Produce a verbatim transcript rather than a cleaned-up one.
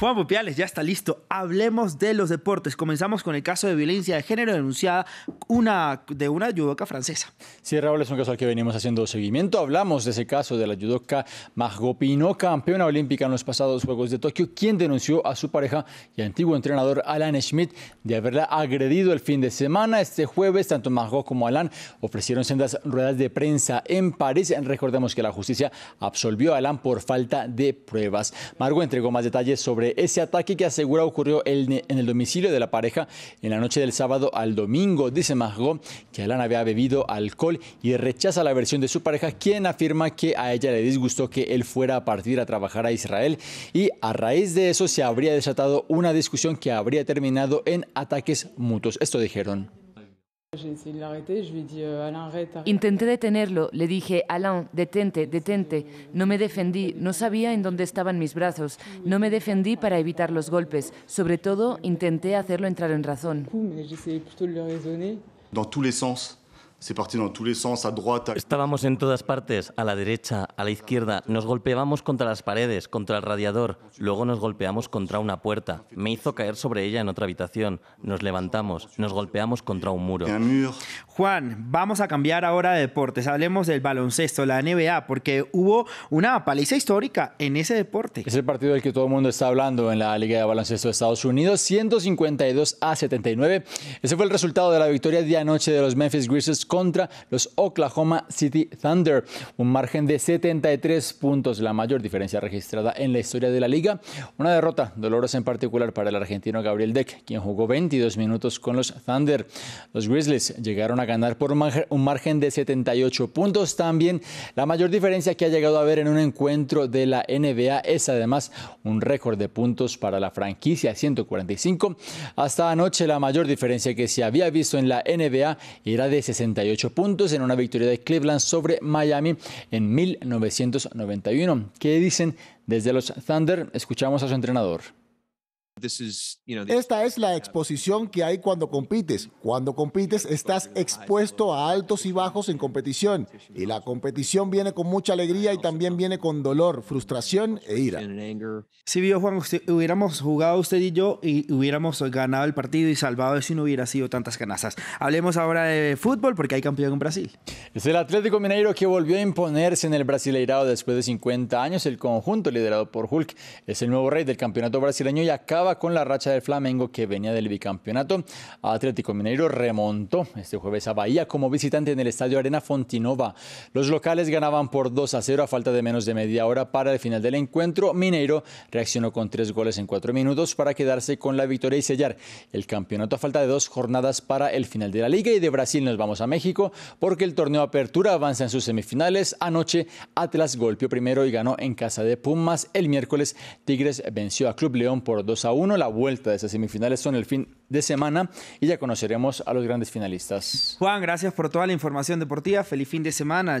Juan Pupiales ya está listo. Hablemos de los deportes. Comenzamos con el caso de violencia de género denunciada una, de una judoka francesa. Sí, Raúl, es un caso al que venimos haciendo seguimiento. Hablamos de ese caso de la judoka Margot Pinot, campeona olímpica en los pasados Juegos de Tokio, quien denunció a su pareja y antiguo entrenador Alain Schmitt de haberla agredido el fin de semana. Este jueves, tanto Margot como Alain ofrecieron sendas ruedas de prensa en París. Recordemos que la justicia absolvió a Alain por falta de pruebas. Margot entregó más detalles sobre ese ataque que asegura ocurrió en el domicilio de la pareja en la noche del sábado al domingo. Dice Margot que Alain había bebido alcohol y rechaza la versión de su pareja, quien afirma que a ella le disgustó que él fuera a partir a trabajar a Israel, y a raíz de eso se habría desatado una discusión que habría terminado en ataques mutuos. Esto dijeron. Intenté detenerlo, le dije, Alain, detente, detente. No me defendí, no sabía en dónde estaban mis brazos. No me defendí para evitar los golpes. Sobre todo, intenté hacerlo entrar en razón. Estábamos en todas partes, a la derecha, a la izquierda. Nos golpeábamos contra las paredes, contra el radiador. Luego nos golpeamos contra una puerta. Me hizo caer sobre ella en otra habitación. Nos levantamos, nos golpeamos contra un muro. Juan, vamos a cambiar ahora de deportes. Hablemos del baloncesto, la N B A, porque hubo una paliza histórica en ese deporte. Es el partido del que todo el mundo está hablando en la Liga de Baloncesto de Estados Unidos, ciento cincuenta y dos a setenta y nueve. Ese fue el resultado de la victoria de anoche de los Memphis Grizzlies contra los Oklahoma City Thunder, un margen de setenta y tres puntos, la mayor diferencia registrada en la historia de la liga. Una derrota dolorosa en particular para el argentino Gabriel Deck, quien jugó veintidós minutos con los Thunder. Los Grizzlies llegaron a ganar por un margen de setenta y ocho puntos, también la mayor diferencia que ha llegado a haber en un encuentro de la N B A. Es además un récord de puntos para la franquicia, ciento cuarenta y cinco. Hasta anoche la mayor diferencia que se había visto en la N B A era de sesenta y ocho puntos en una victoria de Cleveland sobre Miami en mil novecientos noventa y uno. ¿Qué dicen desde los Thunder? Escuchamos a su entrenador. Esta es la exposición que hay cuando compites. Cuando compites estás expuesto a altos y bajos en competición. Y la competición viene con mucha alegría y también viene con dolor, frustración e ira. Si vio, Juan, usted, hubiéramos jugado usted y yo y hubiéramos ganado el partido y salvado eso y no hubiera sido tantas canastas. Hablemos ahora de fútbol porque hay campeón en Brasil. Es el Atlético Mineiro que volvió a imponerse en el Brasileirao después de cincuenta años. El conjunto liderado por Hulk es el nuevo rey del campeonato brasileño y acaba con la racha del Flamengo que venía del bicampeonato. Atlético Mineiro remontó este jueves a Bahía como visitante en el estadio Arena Fontinova. Los locales ganaban por dos a cero a falta de menos de media hora para el final del encuentro. Mineiro reaccionó con tres goles en cuatro minutos para quedarse con la victoria y sellar el campeonato a falta de dos jornadas para el final de la liga. Y de Brasil nos vamos a México porque el torneo Apertura avanza en sus semifinales. Anoche Atlas golpeó primero y ganó en casa de Pumas. El miércoles Tigres venció a Club León por dos a uno. La vuelta de esas semifinales son el fin de semana y ya conoceremos a los grandes finalistas. Juan, gracias por toda la información deportiva. Feliz fin de semana.